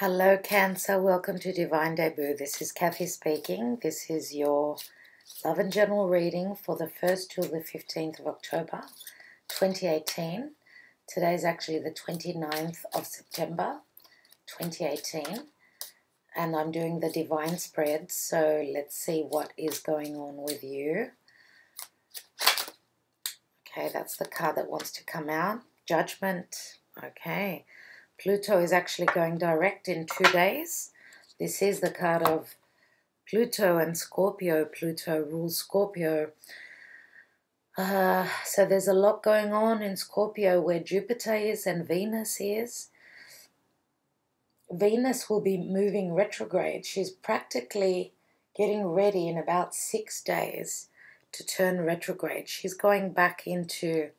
Hello Cancer, welcome to Divine Debut. This is Kathy speaking. This is your Love and General reading for the 1st till the 15th of October 2018. Today is actually the 29th of September 2018 and I'm doing the Divine Spread, so let's see what is going on with you. Okay, that's the card that wants to come out, Judgment. Okay. Pluto is actually going direct in 2 days. This is the card of Pluto and Scorpio. Pluto rules Scorpio. So there's a lot going on in Scorpio where Jupiter is and Venus is. Venus will be moving retrograde. She's practically getting ready in about 6 days to turn retrograde. She's going back into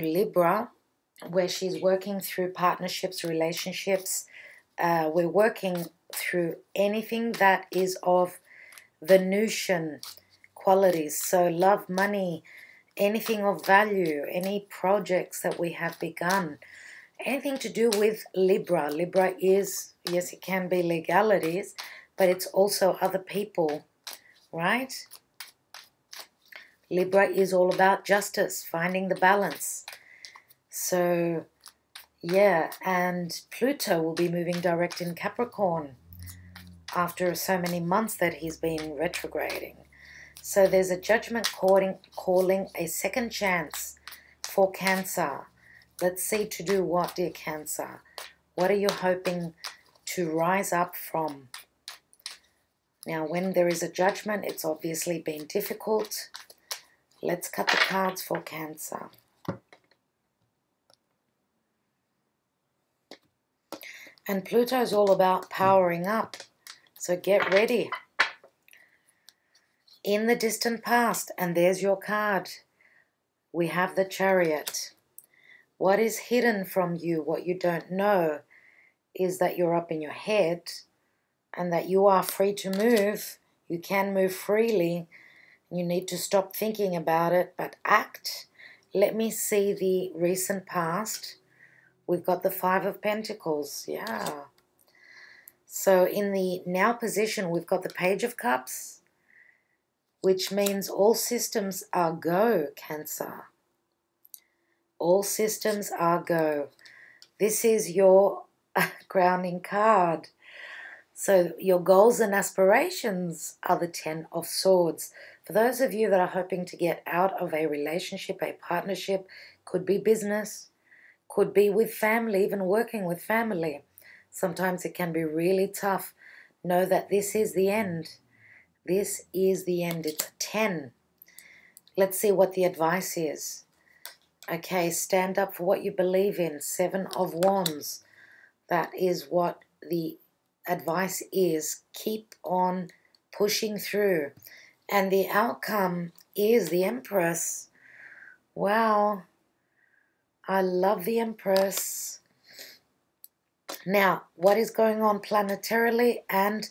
Libra, where she's working through partnerships, relationships. We're working through anything that is of Venusian qualities. So love, money, anything of value, any projects that we have begun, anything to do with Libra. Libra is, yes, it can be legalities, but it's also other people, right? Libra is all about justice, finding the balance. So, yeah, and Pluto will be moving direct in Capricorn after so many months that he's been retrograding. So there's a judgment calling a second chance for Cancer. Let's see to do what, dear Cancer? What are you hoping to rise up from? Now, when there is a judgment, it's obviously been difficult. Let's cut the cards for Cancer. And Pluto is all about powering up, so get ready. In the distant past, and there's your card, we have the Chariot. What is hidden from you, what you don't know, is that you're up in your head and that you are free to move. You can move freely. You need to stop thinking about it, but act. Let me see the recent past. We've got the Five of Pentacles, yeah. So in the now position, we've got the Page of Cups, which means all systems are go, Cancer. All systems are go. This is your crowning card. So your goals and aspirations are the Ten of Swords. For those of you that are hoping to get out of a relationship, a partnership, could be business, could be with family, even working with family. Sometimes it can be really tough. Know that this is the end. This is the end. It's a 10. Let's see what the advice is. Okay, stand up for what you believe in. Seven of Wands. That is what the advice is. Keep on pushing through. And the outcome is the Empress. Wow. I love the Empress. Now, what is going on planetarily, and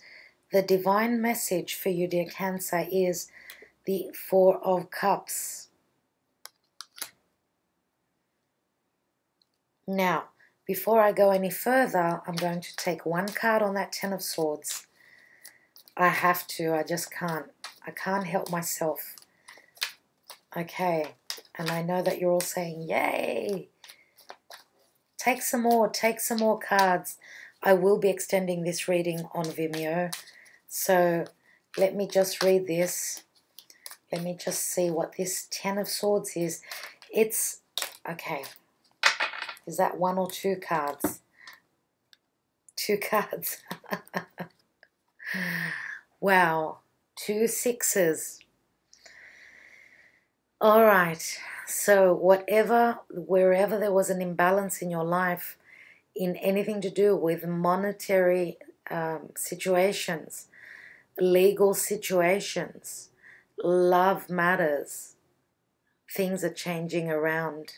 the divine message for you, dear Cancer, is the Four of Cups. Now, before I go any further, I'm going to take one card on that Ten of Swords. I have to. I just can't. I can't help myself. Okay. And I know that you're all saying, yay. Take some more cards. I will be extending this reading on Vimeo. So let me just read this. Let me just see what this Ten of Swords is. It's, okay, is that one or two cards? Two cards. Wow, 2 6s. All right, so wherever there was an imbalance in your life, in anything to do with monetary situations, legal situations, love matters, things are changing around.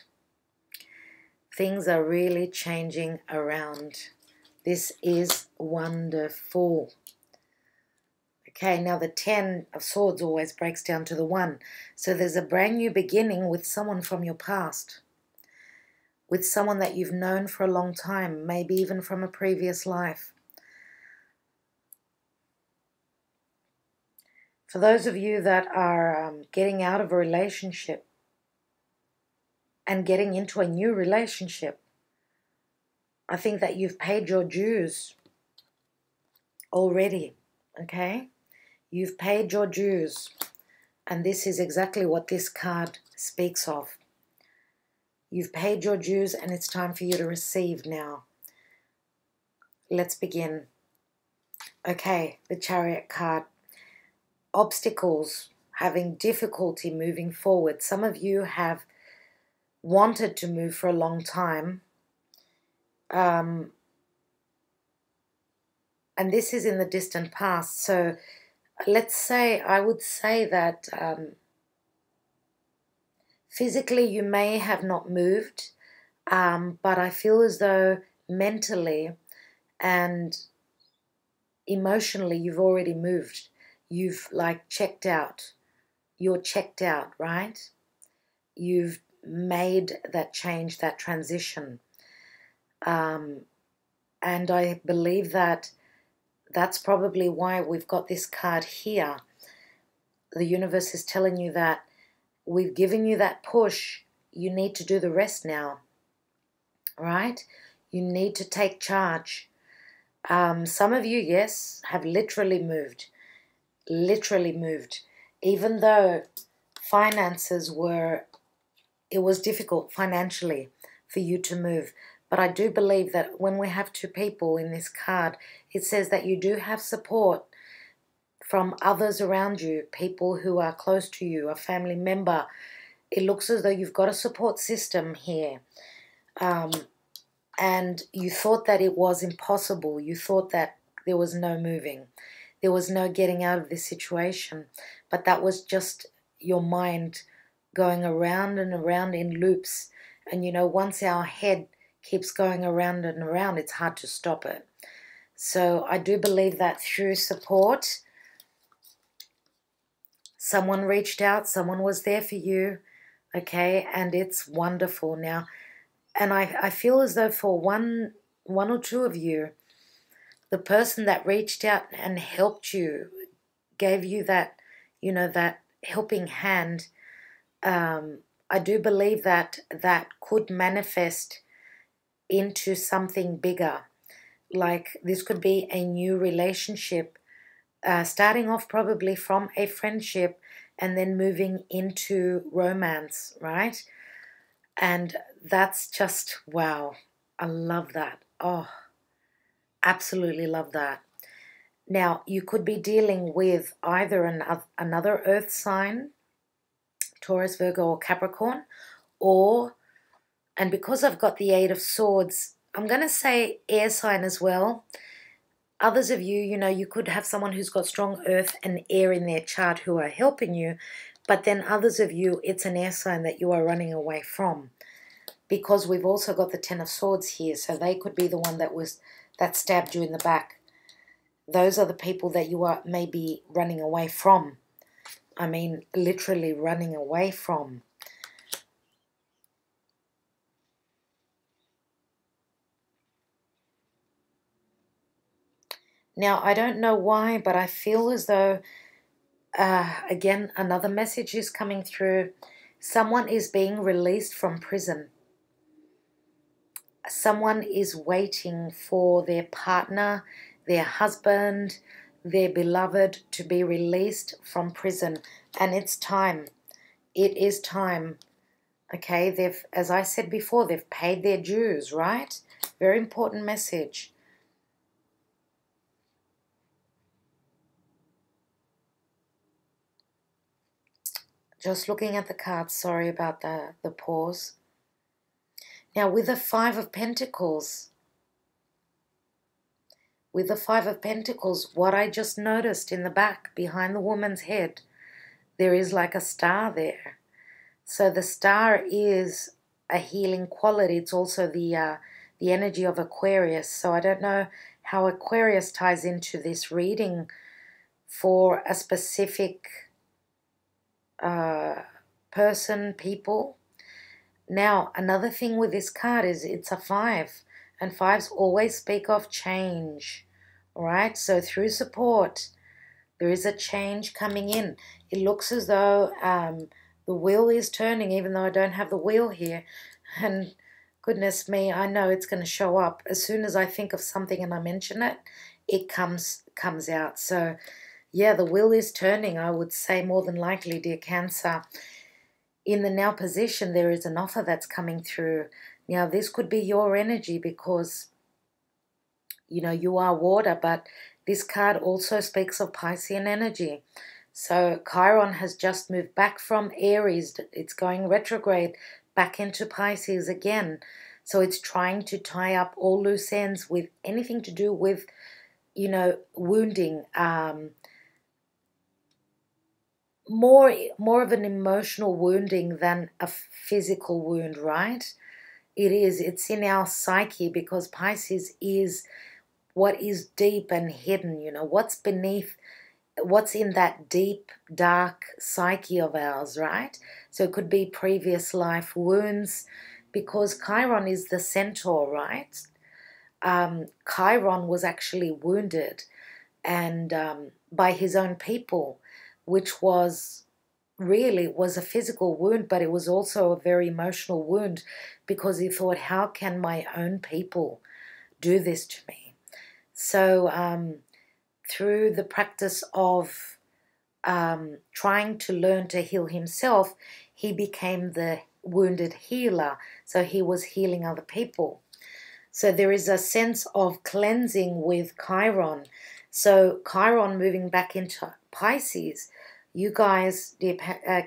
Things are really changing around. This is wonderful. Okay, now the Ten of Swords always breaks down to the 1. So there's a brand new beginning with someone from your past. with someone that you've known for a long time, maybe even from a previous life. For those of you that are getting out of a relationship and getting into a new relationship, I think that you've paid your dues already, okay? You've paid your dues, and this is exactly what this card speaks of. You've paid your dues, and it's time for you to receive now. Let's begin. Okay, the Chariot card. Obstacles, having difficulty moving forward. Some of you have wanted to move for a long time. And this is in the distant past. So let's say, I would say that physically you may have not moved, but I feel as though mentally and emotionally you've already moved. You've like checked out. You're checked out, right? You've made that change, that transition. And I believe that that's probably why we've got this card here. The universe is telling you that we've given you that push. You need to do the rest now, right? You need to take charge. Some of you, yes, have literally moved. Literally moved. Even though finances were, it was difficult financially for you to move. But I do believe that when we have two people in this card, it says that you do have support from others around you, people who are close to you, a family member. It looks as though you've got a support system here. And you thought that it was impossible. You thought that there was no moving. There was no getting out of this situation. But that was just your mind going around and around in loops. And, you know, once our head keeps going around and around, it's hard to stop it. So I do believe that through support, someone reached out, someone was there for you, okay, and it's wonderful now. And I feel as though for one or two of you, the person that reached out and helped you, gave you that, you know, that helping hand, I do believe that that could manifest into something bigger. Like this could be a new relationship, starting off probably from a friendship and then moving into romance, right? And that's just, wow, I love that. Oh, absolutely love that. Now, you could be dealing with either another earth sign, Taurus, Virgo, or Capricorn, or, and because I've got the Eight of Swords, I'm going to say air sign as well. Others of you, you know, you could have someone who's got strong earth and air in their chart who are helping you, but then others of you, it's an air sign that you are running away from, because we've also got the Ten of Swords here, so they could be the one that stabbed you in the back. Those are the people that you are maybe running away from. I mean, literally running away from. Now, I don't know why, but I feel as though, again, another message is coming through. Someone is being released from prison. Someone is waiting for their partner, their husband, their beloved to be released from prison. And it's time. It is time. Okay, they've, as I said before, they've paid their dues, right? Very important message. Just looking at the cards, sorry about the pause. Now, with the Five of Pentacles, what I just noticed in the back, behind the woman's head, there is like a star there. So the star is a healing quality. It's also the energy of Aquarius. So I don't know how Aquarius ties into this reading for a specific person, people. Now, another thing with this card is it's a 5, and 5s always speak of change, right? So through support, there is a change coming in. It looks as though the wheel is turning, even though I don't have the wheel here. And goodness me, I know it's going to show up. As soon as I think of something and I mention it, it comes out. So, yeah, the wheel is turning, I would say, more than likely, dear Cancer. In the now position, there is an offer that's coming through. Now, this could be your energy because, you know, you are water, but this card also speaks of Piscean energy. So Chiron has just moved back from Aries. It's going retrograde back into Pisces again. So it's trying to tie up all loose ends with anything to do with, you know, wounding, more of an emotional wounding than a physical wound, right? It's in our psyche, because Pisces is what is deep and hidden, you know, what's beneath, what's in that deep, dark psyche of ours, right? So it could be previous life wounds, because Chiron is the centaur, right? Chiron was actually wounded and by his own people, which was a physical wound, but it was also a very emotional wound, because he thought, how can my own people do this to me? So through the practice of trying to learn to heal himself, he became the wounded healer. So he was healing other people. So there is a sense of cleansing with Chiron. So Chiron moving back into Pisces, you guys, dear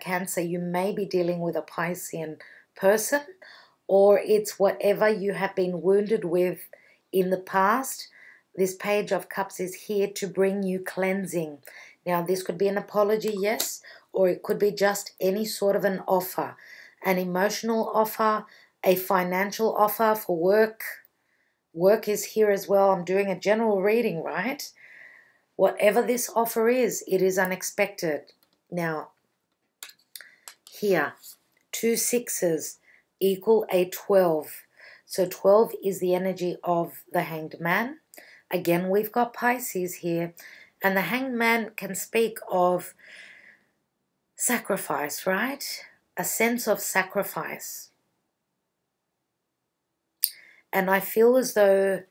Cancer, you may be dealing with a Piscean person, or it's whatever you have been wounded with in the past. This Page of Cups is here to bring you cleansing. Now, this could be an apology, yes, or it could be just any sort of an offer, an emotional offer, a financial offer for work. Work is here as well. I'm doing a general reading, right? Whatever this offer is, it is unexpected. Now, here, 2 6s equal a 12. So 12 is the energy of the Hanged Man. Again, we've got Pisces here. And the Hanged Man can speak of sacrifice, right? A sense of sacrifice. And I feel as though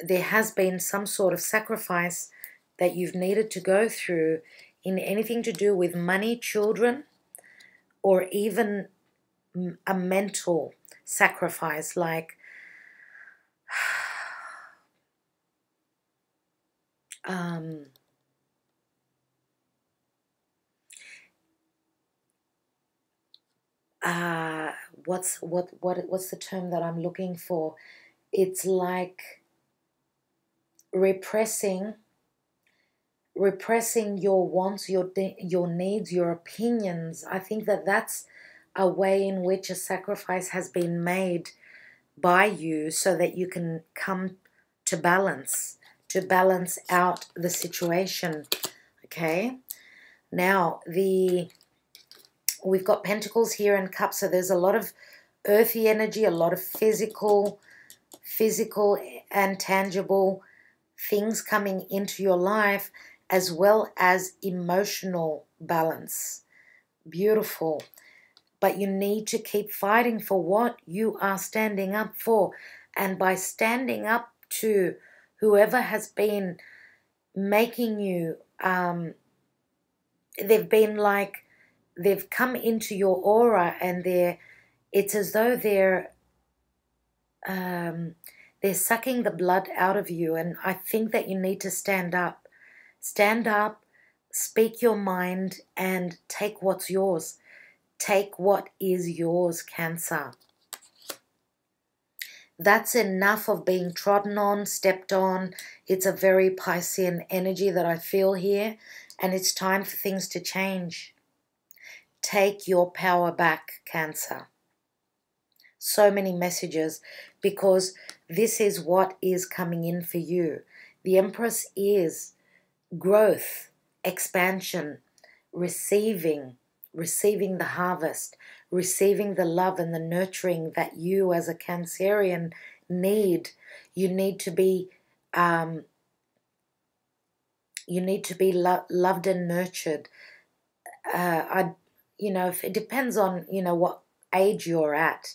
there has been some sort of sacrifice that you've needed to go through in anything to do with money, children, or even a mental sacrifice, like what's the term that I'm looking for? It's like repressing your wants, your needs, your opinions. I think that that's a way in which a sacrifice has been made by you, so that you can come to balance out the situation. Okay, now we've got Pentacles here and Cups, so there's a lot of earthy energy, a lot of physical and tangible things coming into your life, as well as emotional balance. Beautiful. But you need to keep fighting for what you are standing up for. And by standing up to whoever has been making you, they've come into your aura, and it's as though they're sucking the blood out of you. And I think that you need to stand up, speak your mind, and take what's yours. Take what is yours, Cancer. That's enough of being trodden on, stepped on. It's a very Piscean energy that I feel here, and it's time for things to change. Take your power back, Cancer. So many messages, because this is what is coming in for you. The Empress is growth, expansion, receiving the harvest, receiving the love and the nurturing that you as a Cancerian need. You need to be loved and nurtured. It depends on, what age you're at.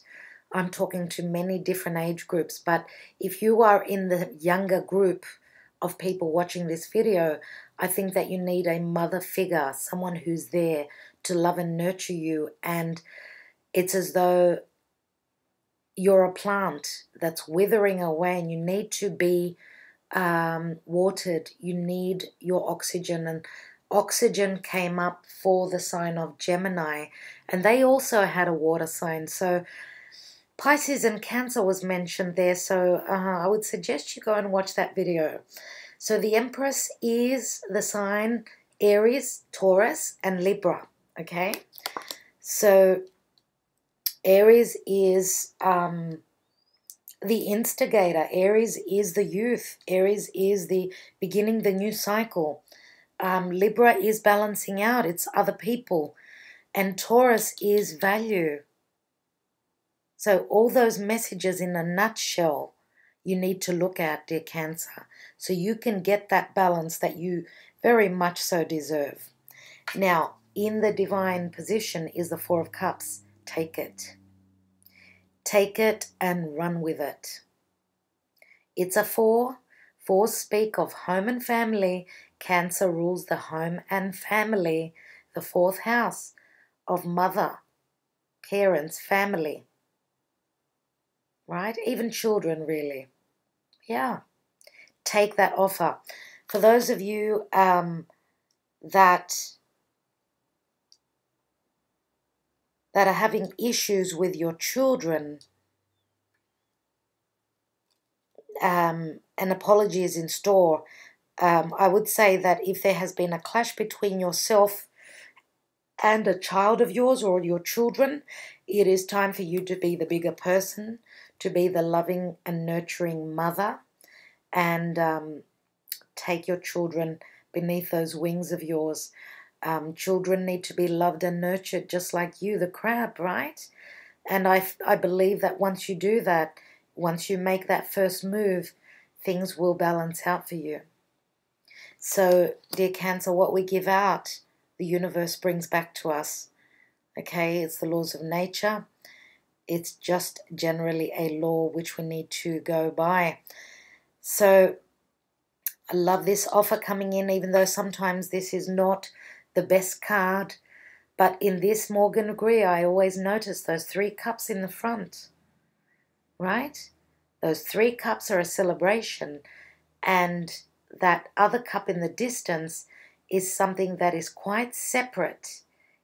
I'm talking to many different age groups, but if you are in the younger group of people watching this video, I think that you need a mother figure, someone who's there to love and nurture you. And it's as though you're a plant that's withering away and you need to be watered. You need your oxygen, and oxygen came up for the sign of Gemini, and they also had a water sign. So Pisces and Cancer was mentioned there, so I would suggest you go and watch that video. So the Empress is the sign Aries, Taurus and Libra, okay? So Aries is the instigator. Aries is the youth. Aries is the beginning, the new cycle. Libra is balancing out. It's other people. And Taurus is value. So all those messages in a nutshell you need to look at, dear Cancer, so you can get that balance that you very much so deserve. Now, in the divine position is the Four of Cups. Take it. Take it and run with it. It's a four. Fours speak of home and family. Cancer rules the home and family, the fourth house of mother, parents, family, right? Even children, really. Yeah. Take that offer. For those of you that are having issues with your children, an apology is in store. I would say that if there has been a clash between yourself and a child of yours or your children, it is time for you to be the bigger person, to be the loving and nurturing mother, and take your children beneath those wings of yours. Children need to be loved and nurtured, just like you, the crab, right? And I believe that once you do that, once you make that first move, things will balance out for you. So, dear Cancer, what we give out, the universe brings back to us. Okay, it's the laws of nature. It's just generally a law which we need to go by. So, I love this offer coming in, even though sometimes this is not the best card, but in this Morgan Gree, I always notice those three cups in the front, right? Those three cups are a celebration, and that other cup in the distance is something that is quite separate.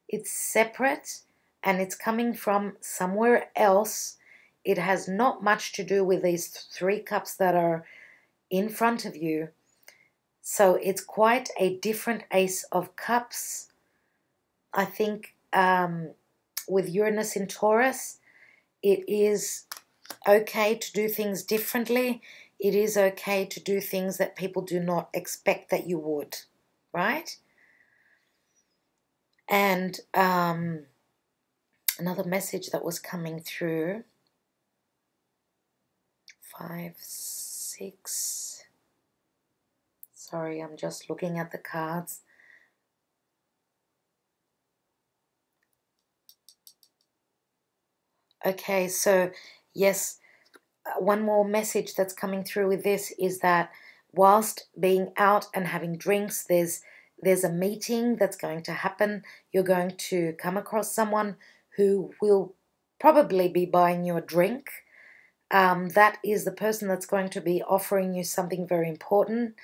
It's separate and it's coming from somewhere else. It has not much to do with these three cups that are in front of you. So it's quite a different Ace of Cups. I think with Uranus in Taurus, it is okay to do things differently. It is okay to do things that people do not expect that you would, right? And another message that was coming through. 5, 6... Sorry, I'm just looking at the cards. Okay, so yes, one more message that's coming through with this is that whilst being out and having drinks, there's a meeting that's going to happen. You're going to come across someone who will probably be buying you a drink. That is the person that's going to be offering you something very important.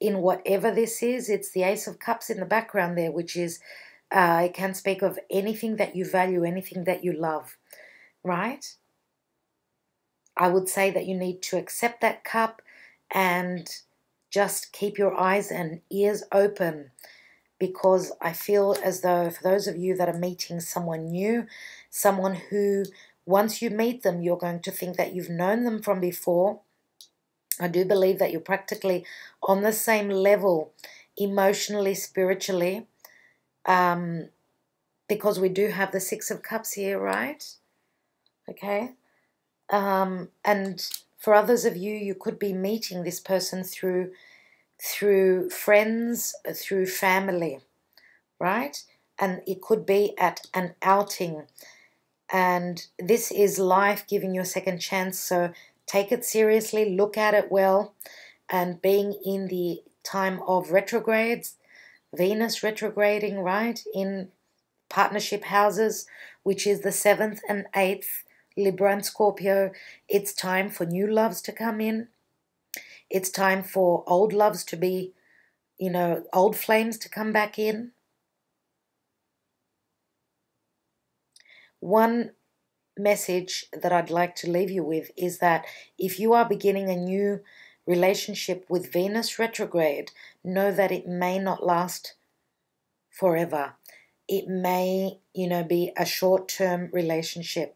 In whatever this is, it's the Ace of Cups in the background there, which is, it can speak of anything that you value, anything that you love, right? I would say that you need to accept that cup and just keep your eyes and ears open, because I feel as though for those of you that are meeting someone new, someone who once you meet them, you're going to think that you've known them from before. I do believe that you're practically on the same level emotionally, spiritually, because we do have the Six of Cups here, right? Okay. And for others of you, you could be meeting this person through friends, through family, right? And it could be at an outing. And this is life giving you a second chance, so take it seriously, look at it well. And being in the time of retrogrades, Venus retrograding, right, in partnership houses, which is the 7th and 8th, Libra and Scorpio, it's time for new loves to come in. It's time for old loves to be, you know, old flames to come back in. One message that I'd like to leave you with is that if you are beginning a new relationship with Venus retrograde, know that it may not last forever. It may, you know, be a short-term relationship.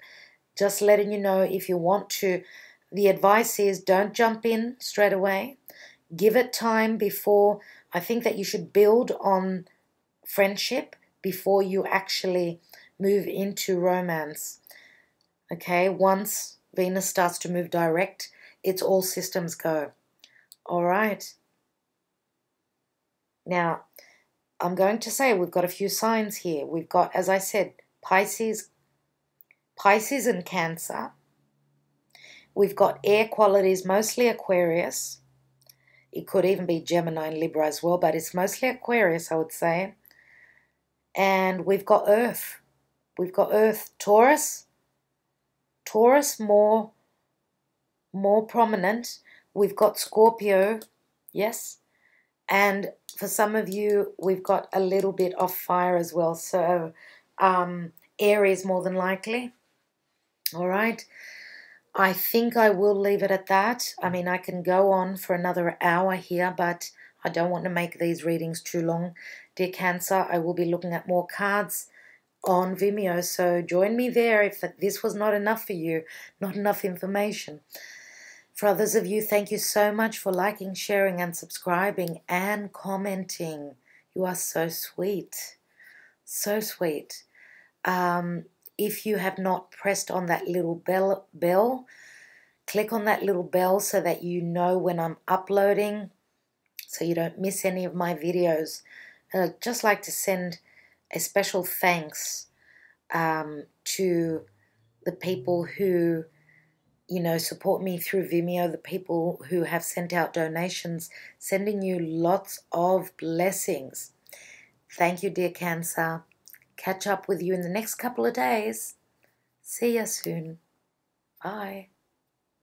Just letting you know, if you want to, the advice is don't jump in straight away. Give it time before. I think that you should build on friendship before you actually move into romance. Okay, once Venus starts to move direct, it's all systems go. All right. Now, I'm going to say we've got a few signs here. We've got, as I said, Pisces and Cancer. We've got air qualities, mostly Aquarius. It could even be Gemini and Libra as well, but it's mostly Aquarius, I would say. And we've got Earth. We've got Earth, Taurus. Taurus more prominent. We've got Scorpio, yes. And for some of you, we've got a little bit of fire as well. So Aries more than likely. All right. I think I will leave it at that. I mean, I can go on for another hour here, but I don't want to make these readings too long. Dear Cancer, I will be looking at more cards on Vimeo, so join me there if this was not enough for you, not enough information. For others of you, thank you so much for liking, sharing, and subscribing, and commenting. You are so sweet. So sweet. If you have not pressed on that little bell, click on that little bell so that you know when I'm uploading, so you don't miss any of my videos. And I'd just like to send a special thanks to the people who, you know, support me through Vimeo, the people who have sent out donations, sending you lots of blessings. Thank you, dear Cancer. Catch up with you in the next couple of days. See you soon. Bye.